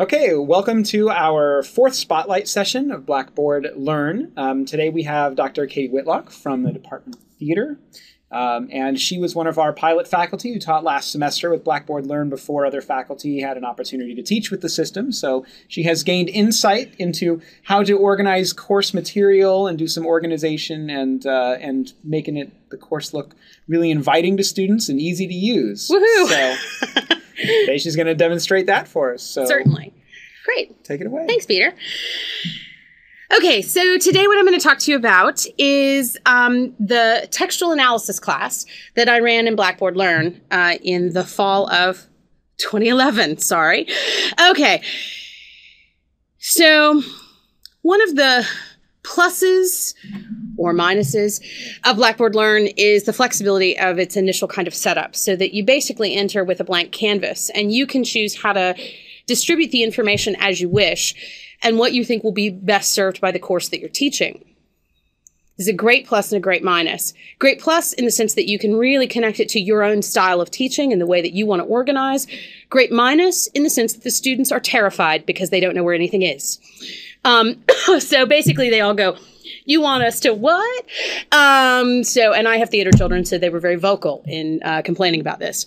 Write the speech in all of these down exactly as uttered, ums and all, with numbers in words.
Okay, welcome to our fourth spotlight session of Blackboard Learn. Um, today we have Doctor Katie Whitlock from the Department of Theater, um, and she was one of our pilot faculty who taught last semester with Blackboard Learn before other faculty had an opportunity to teach with the system. So she has gained insight into how to organize course material and do some organization and uh, and making it the course look really inviting to students and easy to use. Woohoo! So, today she's going to demonstrate that for us. So. Certainly. Great. Take it away. Thanks, Peter. Okay, so today what I'm going to talk to you about is um, the textual analysis class that I ran in Blackboard Learn uh, in the fall of twenty eleven. Sorry. Okay. So one of the pluses or minuses of Blackboard Learn is the flexibility of its initial kind of setup, so that you basically enter with a blank canvas and you can choose how to distribute the information as you wish and what you think will be best served by the course that you're teaching. This is a great plus and a great minus. Great plus in the sense that you can really connect it to your own style of teaching and the way that you want to organize. Great minus in the sense that the students are terrified because they don't know where anything is. Um, so basically they all go, you want us to what? Um, so, and I have theater children, so they were very vocal in uh, complaining about this.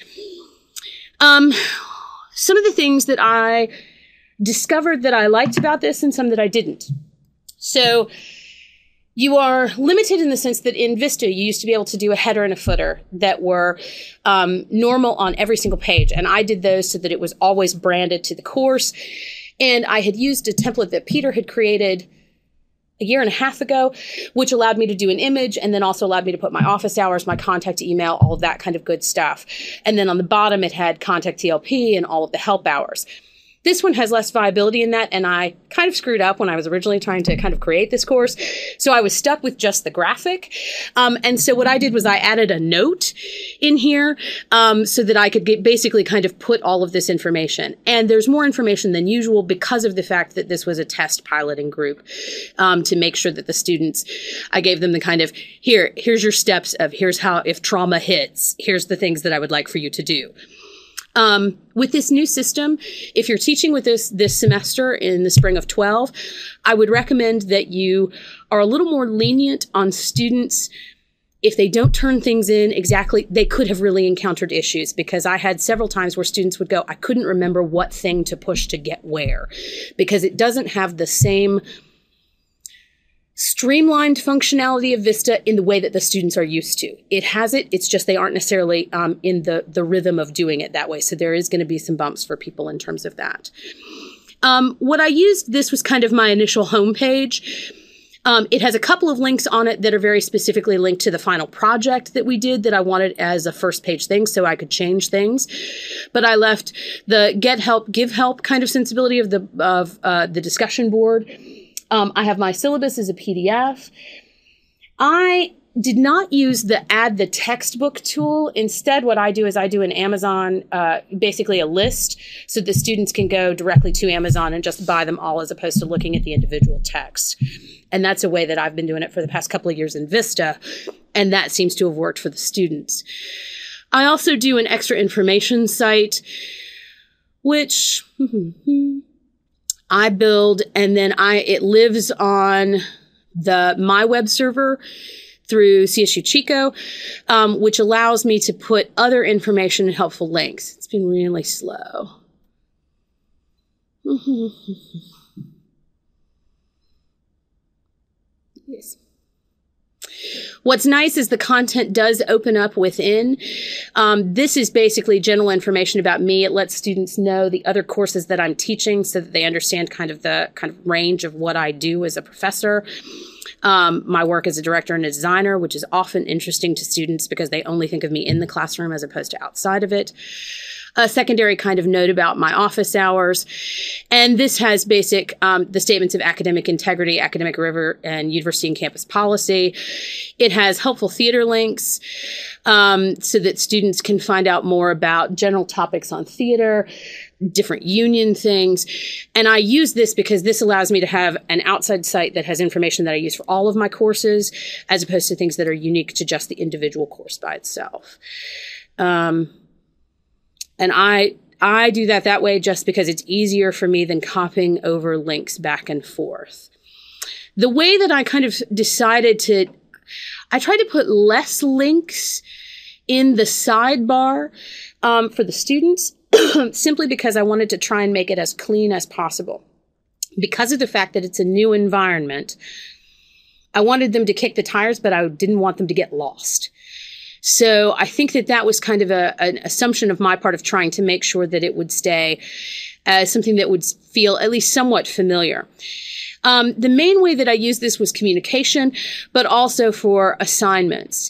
Um, some of the things that I discovered that I liked about this and some that I didn't. So you are limited in the sense that in Vista, you used to be able to do a header and a footer that were um, normal on every single page. And I did those so that it was always branded to the course. And I had used a template that Peter had created a year and a half ago, which allowed me to do an image and then also allowed me to put my office hours, my contact email, all of that kind of good stuff. And then on the bottom, it had contact T L P and all of the help hours. This one has less viability in that, and I kind of screwed up when I was originally trying to kind of create this course. So I was stuck with just the graphic. Um, and so what I did was I added a note in here um, so that I could get basically kind of put all of this information. And there's more information than usual because of the fact that this was a test piloting group um, to make sure that the students, I gave them the kind of, here, here's your steps of here's how, if trauma hits, here's the things that I would like for you to do. Um, with this new system, if you're teaching with this this semester in the spring of twelve, I would recommend that you are a little more lenient on students. If they don't turn things in exactly, they could have really encountered issues, because I had several times where students would go, I couldn't remember what thing to push to get where, because it doesn't have the same streamlined functionality of Vista in the way that the students are used to. It has it, it's just they aren't necessarily um, in the, the rhythm of doing it that way. So there is going to be some bumps for people in terms of that. Um, what I used, this was kind of my initial homepage. Um, it has a couple of links on it that are very specifically linked to the final project that we did that I wanted as a first page thing, so I could change things. But I left the get help, give help kind of sensibility of the, of, uh, the discussion board. Um, I have my syllabus as a P D F. I did not use the add the textbook tool. Instead, what I do is I do an Amazon, uh, basically a list, so the students can go directly to Amazon and just buy them all as opposed to looking at the individual text. And that's a way that I've been doing it for the past couple of years in Vista, and that seems to have worked for the students. I also do an extra information site, which... I build, and then I it lives on the my web server through C S U Chico, um, which allows me to put other information and helpful links. It's been really slow. Yes. What's nice is the content does open up within. Um, this is basically general information about me. It lets students know the other courses that I'm teaching so that they understand kind of the kind of range of what I do as a professor. Um, my work as a director and a designer, which is often interesting to students because they only think of me in the classroom as opposed to outside of it. A secondary kind of note about my office hours. And this has basic, um, the statements of academic integrity, academic rigor, and university and campus policy. It has helpful theater links um, so that students can find out more about general topics on theater, different union things. And I use this because this allows me to have an outside site that has information that I use for all of my courses, as opposed to things that are unique to just the individual course by itself. Um, And I I do that that way just because it's easier for me than copying over links back and forth. The way that I kind of decided to, I tried to put less links in the sidebar um, for the students simply because I wanted to try and make it as clean as possible. Because of the fact that it's a new environment, I wanted them to kick the tires, but I didn't want them to get lost. So I think that that was kind of a, an assumption of my part of trying to make sure that it would stay as something that would feel at least somewhat familiar. Um, the main way that I used this was communication, but also for assignments.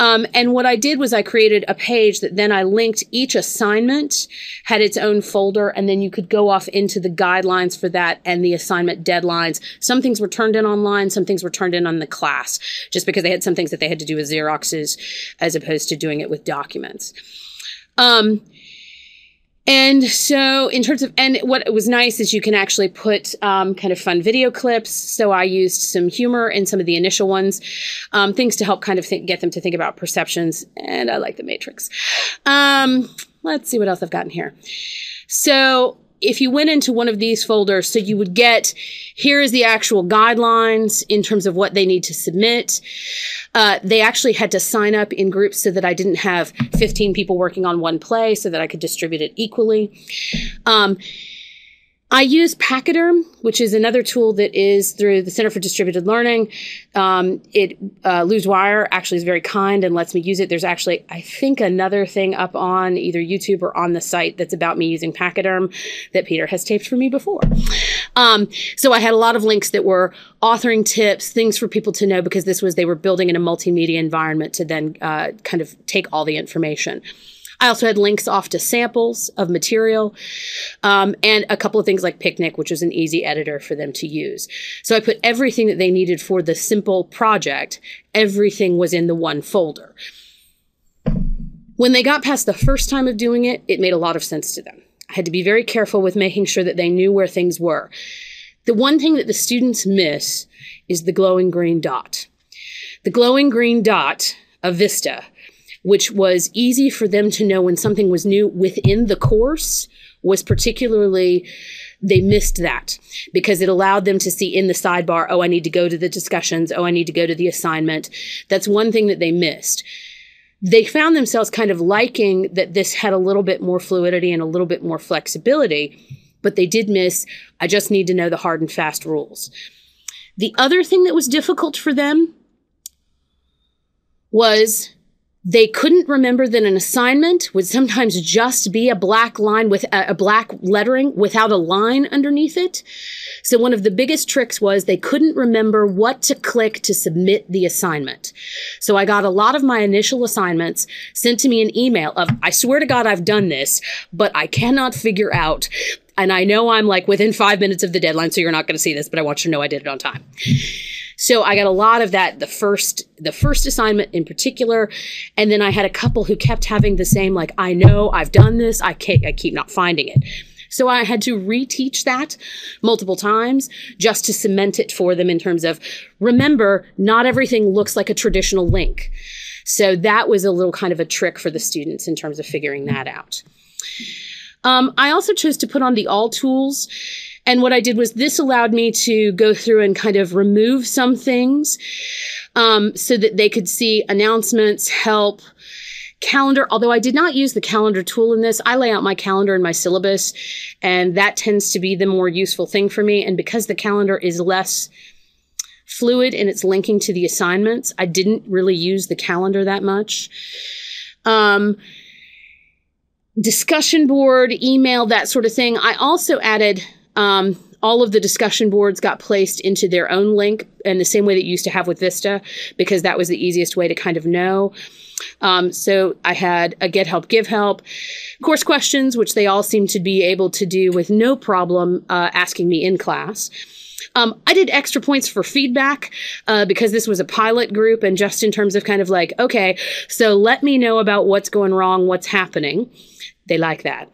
Um, and what I did was I created a page that then I linked each assignment, had its own folder, and then you could go off into the guidelines for that and the assignment deadlines. Some things were turned in online, some things were turned in on the class, just because they had some things that they had to do with Xeroxes as opposed to doing it with documents. Um, And so in terms of, and what was nice is you can actually put um, kind of fun video clips. So I used some humor in some of the initial ones, um, things to help kind of think, get them to think about perceptions. And I like the matrix. Um, let's see what else I've gotten here. So if you went into one of these folders, so you would get, here is the actual guidelines in terms of what they need to submit. Uh, they actually had to sign up in groups so that I didn't have fifteen people working on one play so that I could distribute it equally. Um, I use Pachyderm, which is another tool that is through the Center for Distributed Learning. Um, it, uh, LouWire actually is very kind and lets me use it. There's actually, I think, another thing up on either YouTube or on the site that's about me using Pachyderm that Peter has taped for me before. Um, so I had a lot of links that were authoring tips, things for people to know, because this was, they were building in a multimedia environment to then, uh, kind of take all the information. I also had links off to samples of material um, and a couple of things like Picnic, which was an easy editor for them to use. So I put everything that they needed for the simple project. Everything was in the one folder. When they got past the first time of doing it, it made a lot of sense to them. I had to be very careful with making sure that they knew where things were. The one thing that the students miss is the glowing green dot. The glowing green dot of Vista, which was easy for them to know when something was new within the course, was particularly, they missed that because it allowed them to see in the sidebar, oh, I need to go to the discussions. Oh, I need to go to the assignment. That's one thing that they missed. They found themselves kind of liking that this had a little bit more fluidity and a little bit more flexibility, but they did miss, I just need to know the hard and fast rules. The other thing that was difficult for them was they couldn't remember that an assignment would sometimes just be a black line with a, a black lettering without a line underneath it. So one of the biggest tricks was they couldn't remember what to click to submit the assignment. So I got a lot of my initial assignments sent to me an email of, I swear to God, I've done this, but I cannot figure out. And I know I'm like within five minutes of the deadline, so you're not going to see this, but I want you to know I did it on time. So I got a lot of that, the first, the first assignment in particular. And then I had a couple who kept having the same, like, I know I've done this. I can't, I keep not finding it. So I had to reteach that multiple times just to cement it for them in terms of, remember, not everything looks like a traditional link. So that was a little kind of a trick for the students in terms of figuring that out. Um, I also chose to put on the all tools. And what I did was this allowed me to go through and kind of remove some things um, so that they could see announcements, help, calendar. Although I did not use the calendar tool in this, I lay out my calendar in my syllabus, and that tends to be the more useful thing for me. And because the calendar is less fluid in its linking to the assignments, I didn't really use the calendar that much. Um, discussion board, email, that sort of thing. I also added... Um, all of the discussion boards got placed into their own link in the same way that you used to have with Vista, because that was the easiest way to kind of know. Um, so I had a get help, give help, course questions, which they all seemed to be able to do with no problem uh, asking me in class. Um, I did extra points for feedback uh, because this was a pilot group, and just in terms of kind of like, okay, so let me know about what's going wrong, what's happening. they like that.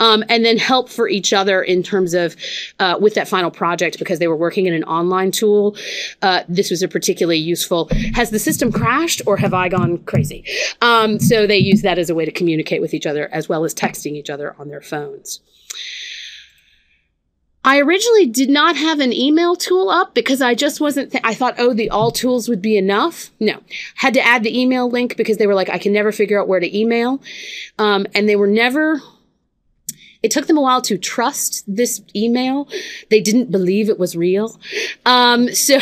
Um, and then help for each other in terms of uh, with that final project, because they were working in an online tool. Uh, this was a particularly useful, has the system crashed or have I gone crazy? Um, so they use that as a way to communicate with each other, as well as texting each other on their phones. I originally did not have an email tool up because I just wasn't, th I thought, oh, the all tools would be enough. No, had to add the email link because they were like, I can never figure out where to email. Um, and they were never, it took them a while to trust this email. They didn't believe it was real. Um, so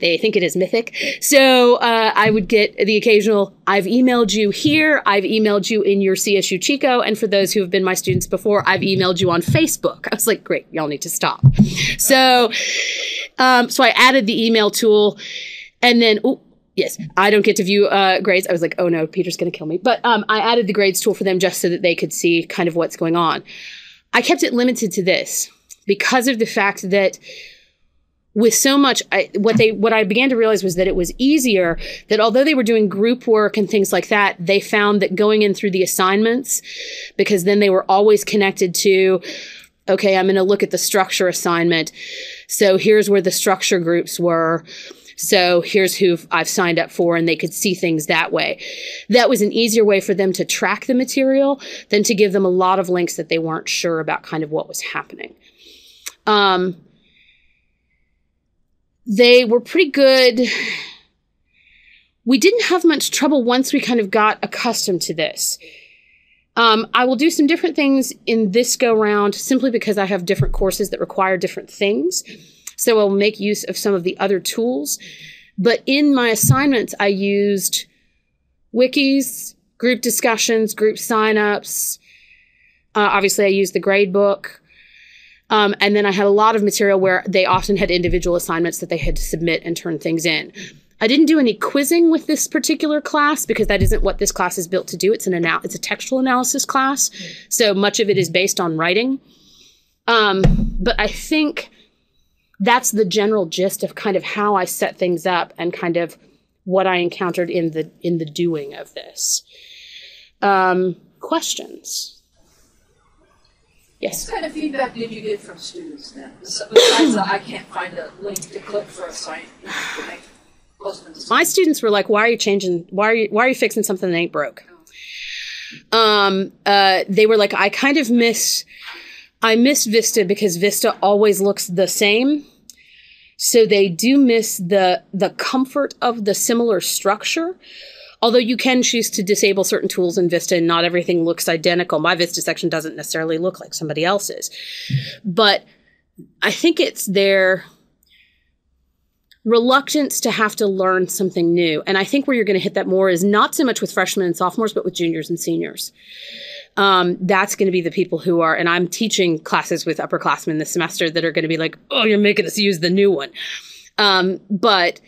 they think it is mythic. So uh, I would get the occasional, I've emailed you here, I've emailed you in your C S U Chico, and for those who have been my students before, I've emailed you on Facebook. I was like, great, y'all need to stop. So, um, so I added the email tool, and then, ooh, yes, I don't get to view uh, grades. I was like, oh no, Peter's going to kill me. But um, I added the grades tool for them just so that they could see kind of what's going on. I kept it limited to this because of the fact that with so much, I, what they, what I began to realize was that it was easier that although they were doing group work and things like that, they found that going in through the assignments, because then they were always connected to, okay, I'm going to look at the structure assignment. So here's where the structure groups were. So here's who I've signed up for, and they could see things that way. That was an easier way for them to track the material than to give them a lot of links that they weren't sure about kind of what was happening. Um, they were pretty good. We didn't have much trouble once we kind of got accustomed to this. Um, I will do some different things in this go round simply because I have different courses that require different things. So I'll make use of some of the other tools. But in my assignments, I used wikis, group discussions, group signups. Uh, obviously, I used the grade book. Um, and then I had a lot of material where they often had individual assignments that they had to submit and turn things in. I didn't do any quizzing with this particular class because that isn't what this class is built to do. It's an anal- it's a textual analysis class. So much of it is based on writing. Um, but I think that's the general gist of kind of how I set things up and kind of what I encountered in the in the doing of this. Um, questions? Yes. What kind of feedback did you get from students then? Besides that, I can't find a link to click for a site. My students were like, "Why are you changing? Why are you why are you fixing something that ain't broke?" Um, uh, they were like, "I kind of miss." I miss Vista because Vista always looks the same. So they do miss the the comfort of the similar structure. Although you can choose to disable certain tools in Vista and not everything looks identical. My Vista section doesn't necessarily look like somebody else's. But I think it's their reluctance to have to learn something new. And I think where you're going to hit that more is not so much with freshmen and sophomores, but with juniors and seniors. Um, that's going to be the people who are, and I'm teaching classes with upperclassmen this semester that are going to be like, oh, you're making us use the new one. Um, but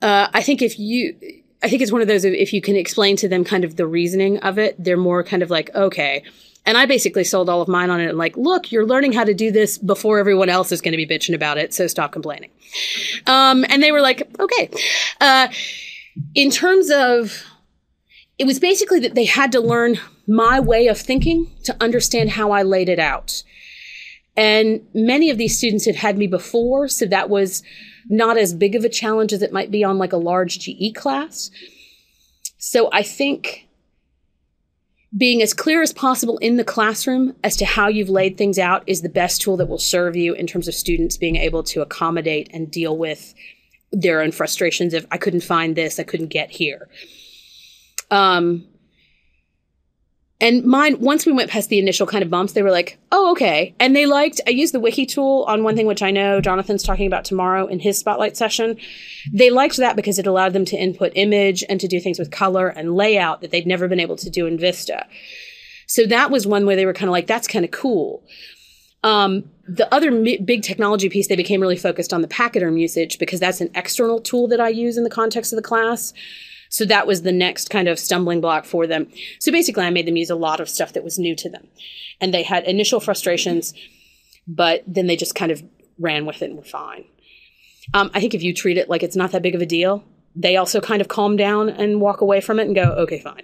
uh, I think if you, I think it's one of those, if you can explain to them kind of the reasoning of it, they're more kind of like, okay. And I basically sold all of mine on it and like, look, you're learning how to do this before everyone else is going to be bitching about it. So stop complaining. Um, and they were like, okay. Uh, in terms of, it was basically that they had to learn my way of thinking to understand how I laid it out. And many of these students had had me before, so that was not as big of a challenge as it might be on like a large G E class. So I think being as clear as possible in the classroom as to how you've laid things out is the best tool that will serve you in terms of students being able to accommodate and deal with their own frustrations of, I couldn't find this, I couldn't get here. Um, and mine, once we went past the initial kind of bumps, they were like, oh, okay. And they liked, I used the wiki tool on one thing, which I know Jonathan's talking about tomorrow in his spotlight session. They liked that because it allowed them to input image and to do things with color and layout that they'd never been able to do in Vista. So that was one where they were kind of like, that's kind of cool. Um, the other big technology piece, they became really focused on the Pachyderm usage because that's an external tool that I use in the context of the class. So that was the next kind of stumbling block for them. So basically, I made them use a lot of stuff that was new to them. And they had initial frustrations, but then they just kind of ran with it and were fine. Um, I think if you treat it like it's not that big of a deal, they also kind of calm down and walk away from it and go, okay, fine.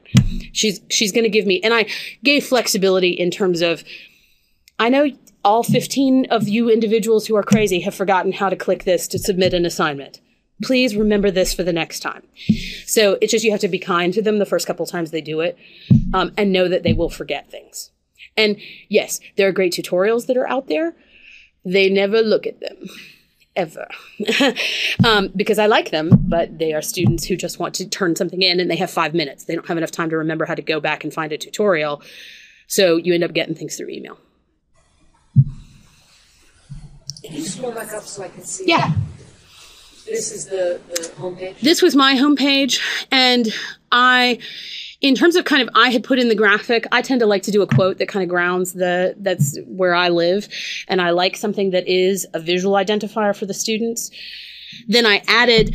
She's, she's going to give me, and I gave flexibility in terms of, I know all fifteen of you individuals who are crazy have forgotten how to click this to submit an assignment. Please remember this for the next time. So it's just, you have to be kind to them the first couple of times they do it, um, and know that they will forget things. And yes, there are great tutorials that are out there. They never look at them. Ever. um, because I like them, but they are students who just want to turn something in and they have five minutes. They don't have enough time to remember how to go back and find a tutorial. So you end up getting things through email. Can you scroll back up so I can see? Yeah. It? This is the, the homepage? This was my homepage. And I, in terms of kind of, I had put in the graphic, I tend to like to do a quote that kind of grounds the, that's where I live. And I like something that is a visual identifier for the students. Then I added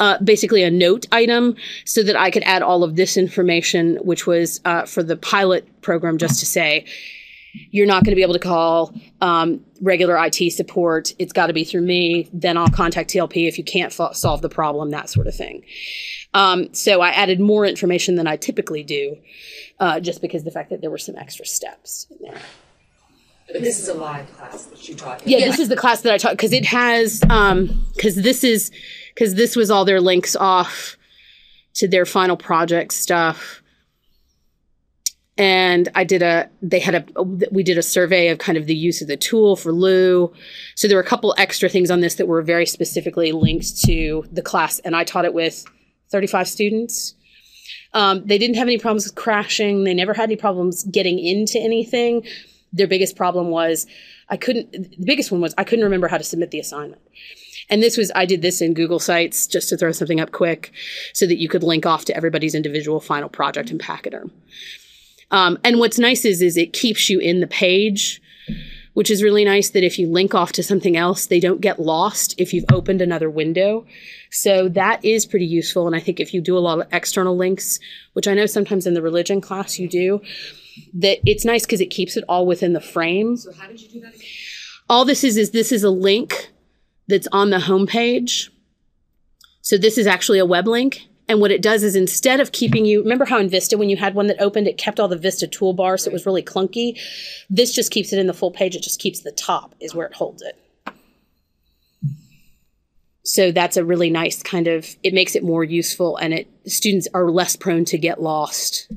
uh, basically a note item so that I could add all of this information, which was uh, for the pilot program, just to say, you're not going to be able to call um, regular I T support. It's got to be through me. Then I'll contact T L P if you can't solve the problem, that sort of thing. Um, so I added more information than I typically do, uh, just because of the fact that there were some extra steps in there. But this is a live class that you taught. Yeah, yeah, this is the class that I taught, because it has, um, because this is, because this was all their links off to their final project stuff. And I did a, they had a, we did a survey of kind of the use of the tool for Lou. So there were a couple extra things on this that were very specifically linked to the class. And I taught it with thirty-five students. Um, they didn't have any problems with crashing. They never had any problems getting into anything. Their biggest problem was I couldn't, the biggest one was I couldn't remember how to submit the assignment. And this was, I did this in Google Sites just to throw something up quick so that you could link off to everybody's individual final project in Pachyderm. Um, and what's nice is, is it keeps you in the page, which is really nice, that if you link off to something else, they don't get lost if you've opened another window. So that is pretty useful. And I think if you do a lot of external links, which I know sometimes in the religion class you do, that it's nice because it keeps it all within the frame. So how did you do that again? All this is, is this is a link that's on the homepage. So this is actually a web link. And what it does is, instead of keeping you, remember how in Vista, when you had one that opened, it kept all the Vista toolbars, so it was really clunky. This just keeps it in the full page. It just keeps the top is where it holds it. So that's a really nice kind of, it makes it more useful, and it students are less prone to get lost,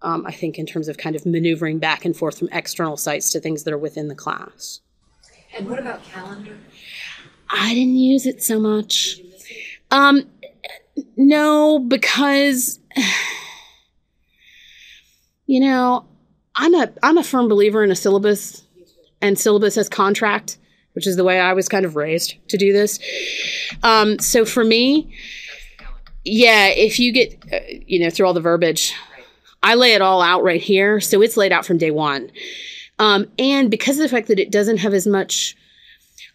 um, I think, in terms of kind of maneuvering back and forth from external sites to things that are within the class. And what about calendar? I didn't use it so much. Um, No, because, you know, I'm a, I'm a firm believer in a syllabus, and syllabus as contract, which is the way I was kind of raised to do this. Um, so for me, yeah, if you get, uh, you know, through all the verbiage, I lay it all out right here. So it's laid out from day one. Um, and because of the fact that it doesn't have as much.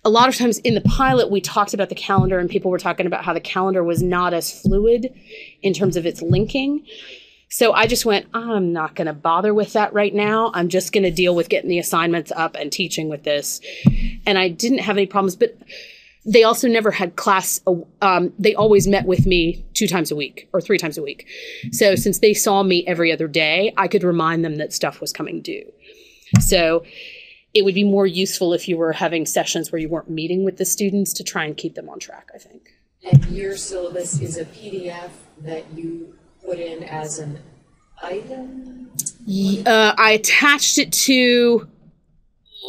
A lot of times in the pilot, we talked about the calendar, and people were talking about how the calendar was not as fluid in terms of its linking. So I just went, I'm not going to bother with that right now. I'm just going to deal with getting the assignments up and teaching with this. And I didn't have any problems, but they also never had class. Um, they always met with me two times a week or three times a week. So since they saw me every other day, I could remind them that stuff was coming due. So it would be more useful if you were having sessions where you weren't meeting with the students to try and keep them on track, I think. And your syllabus is a P D F that you put in as an item? Uh, I attached it to,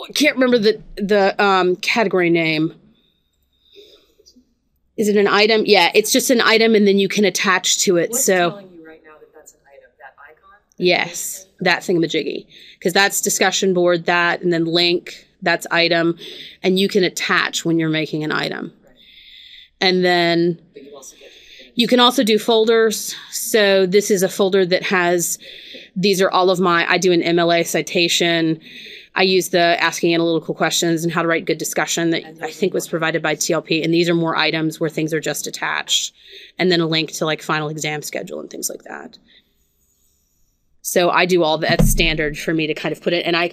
I can't remember the, the um, category name. Is it an item? Yeah, it's just an item, and then you can attach to it. What's so telling you right now that that's an item, that icon? That yes, that thingamajiggy. Because that's discussion board, that, and then link, that's item. And you can attach when you're making an item. Right. And then but you, also get you can also do folders. So this is a folder that has, these are all of my, I do an M L A citation. I use the asking analytical questions and how to write good discussion that I think was provided by T L P. And these are more items where things are just attached. And then a link to like final exam schedule and things like that. So I do all that standard for me to kind of put it. And I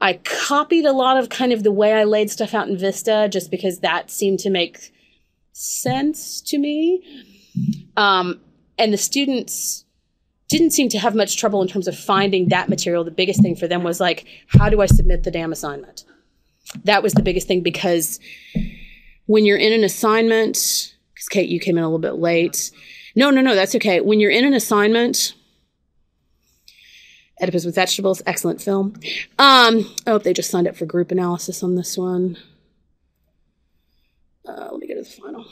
I copied a lot of kind of the way I laid stuff out in Vista, just because that seemed to make sense to me. Um, and the students didn't seem to have much trouble in terms of finding that material. The biggest thing for them was like, how do I submit the damn assignment? That was the biggest thing, because when you're in an assignment, because Kate, you came in a little bit late. No, no, no, that's okay. When you're in an assignment, Oedipus with Vegetables, excellent film. Um, oh, they just signed up for group analysis on this one. Uh, let me go to the final.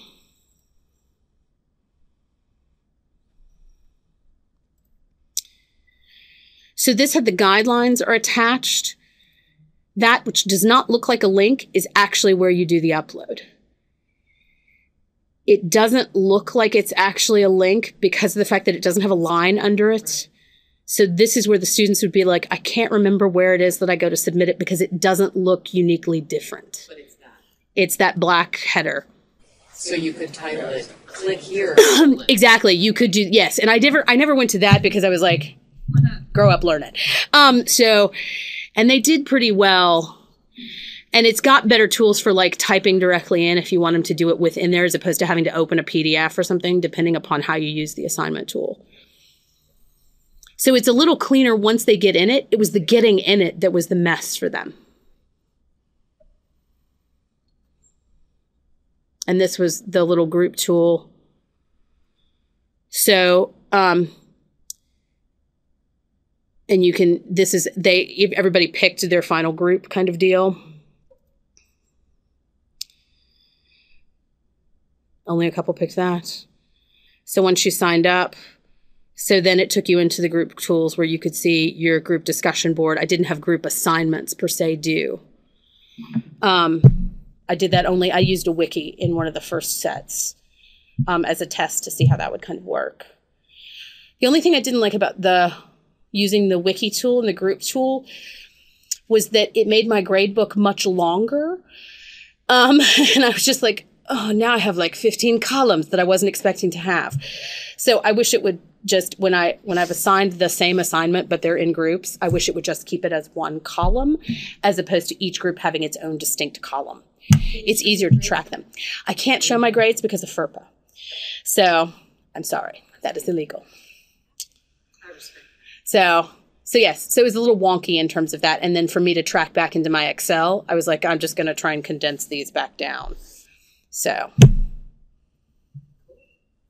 So this had the guidelines are attached. That which does not look like a link is actually where you do the upload. It doesn't look like it's actually a link because of the fact that it doesn't have a line under it. Right. So this is where the students would be like, I can't remember where it is that I go to submit it because it doesn't look uniquely different. But it's not. It's that black header. So you could title it, click here. Exactly. You could do, yes. And I never, I never went to that because I was like, grow up, learn it. Um, so, and they did pretty well. And it's got better tools for like typing directly in if you want them to do it within there as opposed to having to open a P D F or something, depending upon how you use the assignment tool. So it's a little cleaner once they get in it. It was the getting in it that was the mess for them. And this was the little group tool. So, um, and you can, this is, they, everybody picked their final group kind of deal. Only a couple picked that. So once you signed up, so then it took you into the group tools where you could see your group discussion board. I didn't have group assignments per se due. Um, I did that only, I used a wiki in one of the first sets um, as a test to see how that would kind of work. The only thing I didn't like about the using the wiki tool and the group tool was that it made my gradebook much longer. Um, and I was just like, oh, now I have like fifteen columns that I wasn't expecting to have. So I wish it would just, when, I, when I've assigned the same assignment, but they're in groups, I wish it would just keep it as one column, as opposed to each group having its own distinct column. It's easier to track them. I can't show my grades because of FERPA. So I'm sorry, that is illegal. So, so yes, so it was a little wonky in terms of that. And then for me to track back into my Excel, I was like, I'm just going to try and condense these back down. So,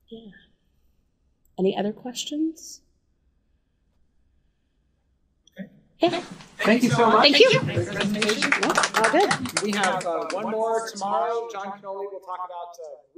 yeah. Any other questions? Okay. Yeah. Thank you so much. Thank you. Thank you. Presentation. Yep. All good. We have uh, one more tomorrow. John Cannoli will talk about uh,